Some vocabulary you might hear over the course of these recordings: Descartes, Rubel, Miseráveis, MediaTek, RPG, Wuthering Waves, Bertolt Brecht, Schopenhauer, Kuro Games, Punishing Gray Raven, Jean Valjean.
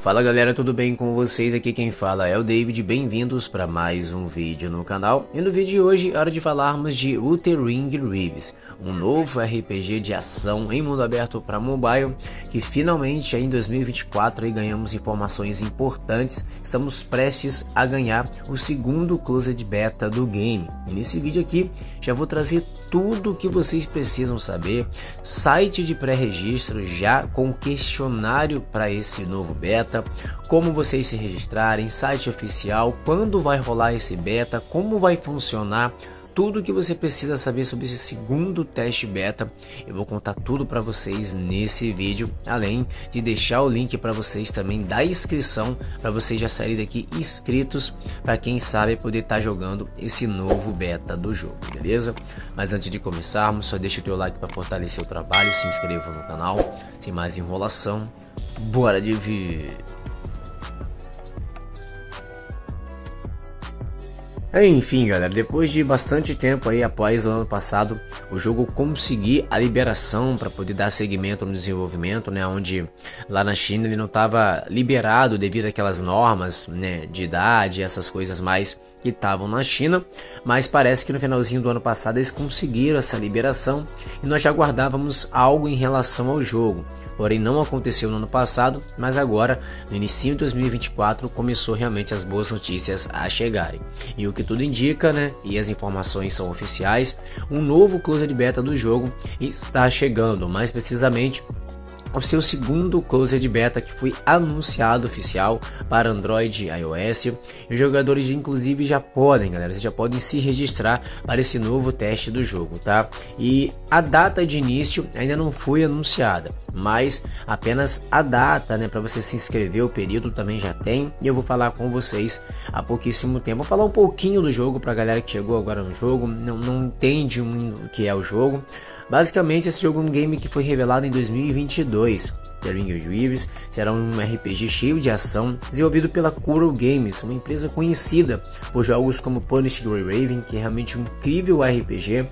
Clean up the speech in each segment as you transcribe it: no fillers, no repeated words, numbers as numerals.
Fala galera, tudo bem com vocês? Aqui quem fala é o David, bem-vindos para mais um vídeo no canal. E no vídeo de hoje é hora de falarmos de Wuthering Waves, um novo RPG de ação em mundo aberto para mobile, que finalmente em 2024 aí, ganhamos informações importantes. Estamos prestes a ganhar o segundo Closed Beta do game. E nesse vídeo aqui já vou trazer tudo o que vocês precisam saber, site de pré-registro já com questionário para esse novo beta, como vocês se registrarem, site oficial, quando vai rolar esse beta, como vai funcionar, tudo que você precisa saber sobre esse segundo teste beta. Eu vou contar tudo para vocês nesse vídeo, além de deixar o link para vocês também da inscrição, para vocês já saírem daqui inscritos, para quem sabe poder estar jogando esse novo beta do jogo, beleza? Mas antes de começarmos, só deixa o teu like para fortalecer o trabalho, se inscreva no canal, sem mais enrolação. Bora de vídeo! Enfim galera, depois de bastante tempo aí, após o ano passado, o jogo conseguiu a liberação para poder dar seguimento no desenvolvimento, né? Onde lá na China ele não estava liberado devido àquelas normas, né, de idade, essas coisas mais que estavam na China, mas parece que no finalzinho do ano passado eles conseguiram essa liberação e nós já aguardávamos algo em relação ao jogo. Porém não aconteceu no ano passado, mas agora no início de 2024 começou realmente as boas notícias a chegarem. E o que tudo indica, né, e as informações são oficiais, um novo Closed Beta do jogo está chegando, mais precisamente o seu segundo Closed Beta, que foi anunciado oficial para Android e iOS, e os jogadores inclusive já podem, galera, já podem se registrar para esse novo teste do jogo, tá? E a data de início ainda não foi anunciada, mas apenas a data, né, para você se inscrever, o período também já tem, e eu vou falar com vocês há pouquíssimo tempo. Vou falar um pouquinho do jogo para a galera que chegou agora no jogo, não entende o que é o jogo. Basicamente esse jogo é um game que foi revelado em 2022. Wuthering Waves será um RPG cheio de ação, desenvolvido pela Kuro Games, uma empresa conhecida por jogos como Punishing Gray Raven, que é realmente um incrível RPG.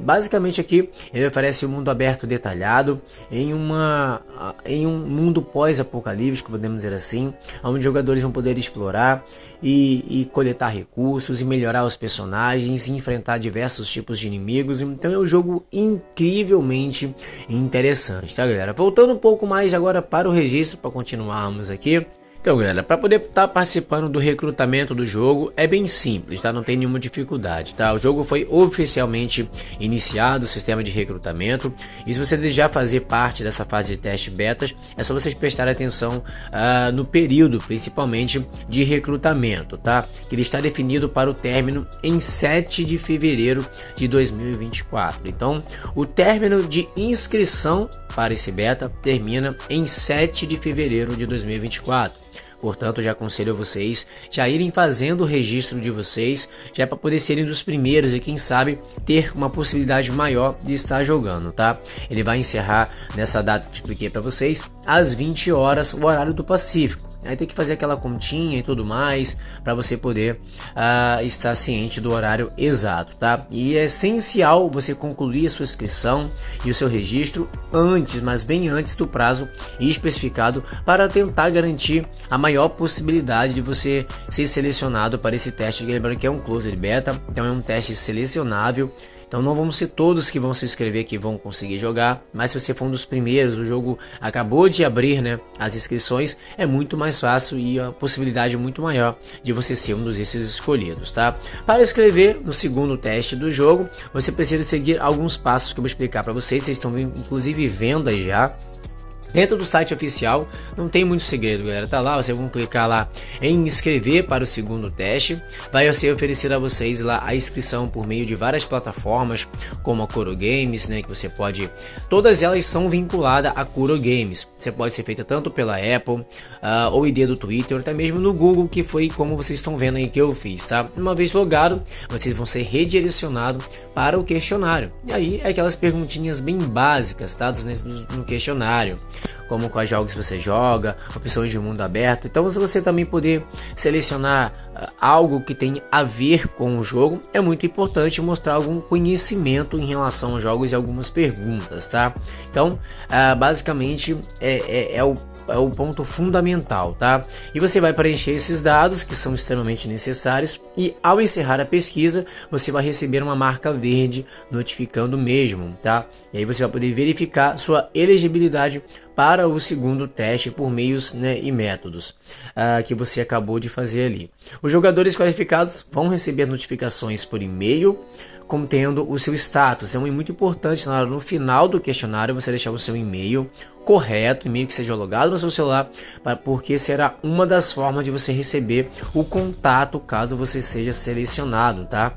Basicamente aqui ele oferece um mundo aberto detalhado em um mundo pós-apocalíptico, podemos dizer assim, onde jogadores vão poder explorar e coletar recursos e melhorar os personagens e enfrentar diversos tipos de inimigos. Então é um jogo incrivelmente interessante, tá galera? Voltando um pouco mais agora para o registro, para continuarmos aqui. Então galera, para poder estar participando do recrutamento do jogo é bem simples, tá? Não tem nenhuma dificuldade, tá? O jogo foi oficialmente iniciado, o sistema de recrutamento, e se você desejar fazer parte dessa fase de teste betas, é só vocês prestarem atenção no período, principalmente de recrutamento, tá? Que ele está definido para o término em 7 de fevereiro de 2024. Então, o término de inscrição para esse beta termina em 7 de fevereiro de 2024. Portanto, já aconselho a vocês já irem fazendo o registro de vocês, já para poder serem dos primeiros e quem sabe ter uma possibilidade maior de estar jogando, tá? Ele vai encerrar nessa data que eu expliquei para vocês, às 20 horas, o horário do Pacífico. Aí tem que fazer aquela continha e tudo mais para você poder estar ciente do horário exato, tá? E é essencial você concluir a sua inscrição e o seu registro antes, mas bem antes do prazo especificado, para tentar garantir a maior possibilidade de você ser selecionado para esse teste. Lembrando que é um Closed Beta, então é um teste selecionável. Então não vamos ser todos que vão se inscrever que vão conseguir jogar, mas se você for um dos primeiros, o jogo acabou de abrir, né, as inscrições, é muito mais fácil e a possibilidade é muito maior de você ser um dos esses escolhidos, tá? Para escrever no segundo teste do jogo, você precisa seguir alguns passos que eu vou explicar para vocês, vocês estão inclusive vendo aí já. Dentro do site oficial não tem muito segredo, galera, tá lá, vocês vão clicar lá em inscrever para o segundo teste, vai ser oferecido a vocês lá a inscrição por meio de várias plataformas como a Kuro Games, né, que você pode, todas elas são vinculadas a Kuro Games, você pode ser feita tanto pela Apple, ou ID do Twitter, ou até mesmo no Google, que foi como vocês estão vendo aí que eu fiz, tá? Uma vez logado, vocês vão ser redirecionados para o questionário, e aí é aquelas perguntinhas bem básicas, tá, no questionário, como quais jogos você joga, opções de mundo aberto. Então, se você também poder selecionar algo que tem a ver com o jogo, é muito importante mostrar algum conhecimento em relação aos jogos e algumas perguntas, tá? Então, basicamente é o ponto fundamental, tá? E você vai preencher esses dados que são extremamente necessários e ao encerrar a pesquisa você vai receber uma marca verde notificando mesmo, tá? E aí você vai poder verificar sua elegibilidade para o segundo teste por meios, né, e métodos que você acabou de fazer ali. Os jogadores qualificados vão receber notificações por e-mail contendo o seu status. É muito importante na hora, no final do questionário, você deixar o seu e-mail correto, e-mail que seja logado no seu celular, porque será uma das formas de você receber o contato caso você seja selecionado, tá?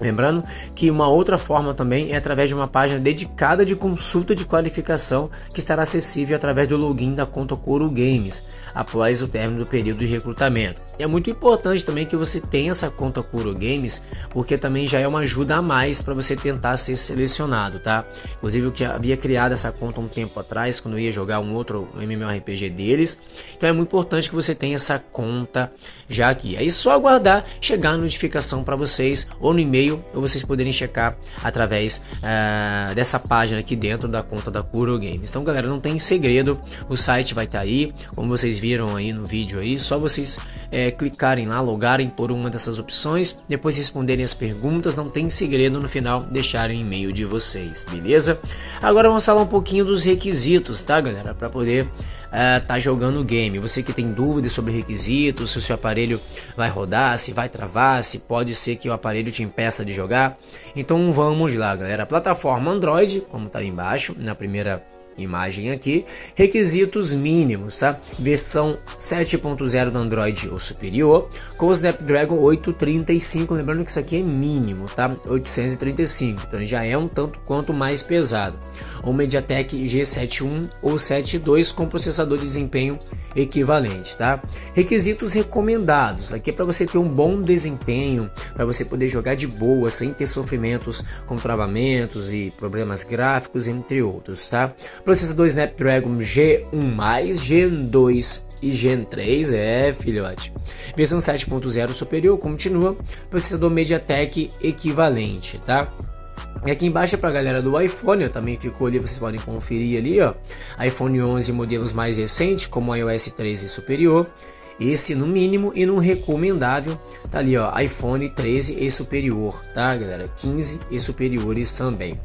Lembrando que uma outra forma também é através de uma página dedicada de consulta de qualificação que estará acessível através do login da conta Kuro Games após o término do período de recrutamento. E é muito importante também que você tenha essa conta Kuro Games, porque também já é uma ajuda a mais para você tentar ser selecionado, tá? Inclusive eu já havia criado essa conta um tempo atrás quando eu ia jogar um outro MMORPG deles. Então é muito importante que você tenha essa conta já aqui. Aí é só aguardar chegar a notificação para vocês ou no e-mail, ou vocês poderem checar através dessa página aqui dentro da conta da Kuro Games. Então galera, não tem segredo, o site vai estar aí, como vocês viram aí no vídeo aí, só vocês clicarem lá, logarem por uma dessas opções, depois responderem as perguntas, não tem segredo, no final deixarem o e-mail de vocês, beleza? Agora vamos falar um pouquinho dos requisitos, tá galera, para poder tá jogando o game. Você que tem dúvidas sobre requisitos, se o seu aparelho vai rodar, se vai travar, se pode ser que o aparelho te impeça de jogar. Então vamos lá galera, a plataforma Android, como tá aí embaixo na primeira imagem aqui, requisitos mínimos, tá? Versão 7.0 do Android ou superior, com o Snapdragon 835, lembrando que isso aqui é mínimo, tá? 835, então já é um tanto quanto mais pesado. O MediaTek G71 ou 72 com processador de desempenho equivalente, tá? Requisitos recomendados, aqui é para você ter um bom desempenho, para você poder jogar de boa, sem ter sofrimentos com travamentos e problemas gráficos, entre outros, tá? Processador Snapdragon G1+, G2 e Gen 3, é filhote. Versão 7.0 superior, continua. Processador MediaTek equivalente, tá? E aqui embaixo é pra galera do iPhone, ó, também ficou ali, vocês podem conferir ali, ó. iPhone 11 modelos mais recentes, como iOS 13 superior. Esse no mínimo e no recomendável, tá ali ó, iPhone 13 e superior, tá galera, 15 e superiores também.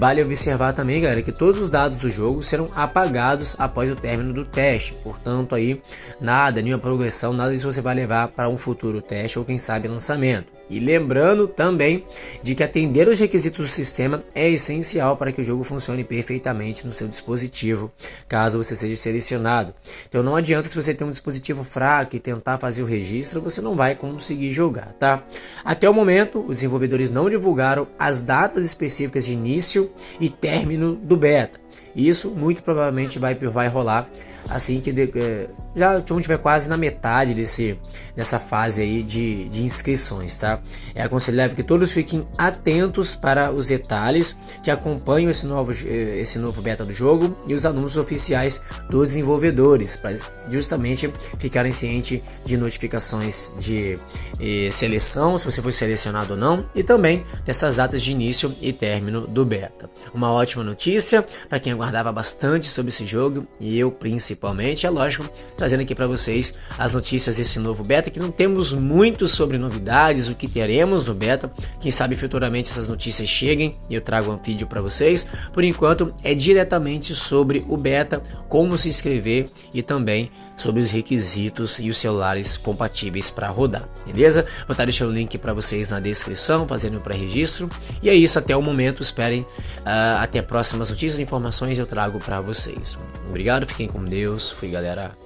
Vale observar também galera que todos os dados do jogo serão apagados após o término do teste, portanto aí nada, nenhuma progressão, nada disso você vai levar para um futuro teste ou quem sabe lançamento. E lembrando também de que atender os requisitos do sistema é essencial para que o jogo funcione perfeitamente no seu dispositivo, caso você seja selecionado. Então não adianta, se você tem um dispositivo fraco e tentar fazer o registro, você não vai conseguir jogar, tá? Até o momento, os desenvolvedores não divulgaram as datas específicas de início e término do beta. Isso muito provavelmente vai rolar assim que já tiver quase na metade dessa fase aí de inscrições, tá? É aconselhável que todos fiquem atentos para os detalhes que acompanham esse novo beta do jogo e os anúncios oficiais dos desenvolvedores, para justamente ficarem cientes de notificações de seleção, se você foi selecionado ou não, e também dessas datas de início e término do beta. Uma ótima notícia para quem aguardava bastante sobre esse jogo, e eu principalmente, é lógico, trazendo aqui para vocês as notícias desse novo beta, que não temos muito sobre novidades, o que teremos no beta, quem sabe futuramente essas notícias cheguem e eu trago um vídeo para vocês. Por enquanto é diretamente sobre o beta, como se inscrever e também sobre os requisitos e os celulares compatíveis para rodar, beleza? Vou estar deixando o link para vocês na descrição, fazendo o pré-registro. E é isso, até o momento, esperem até próximas notícias e informações eu trago para vocês. Obrigado, fiquem com Deus, fui galera!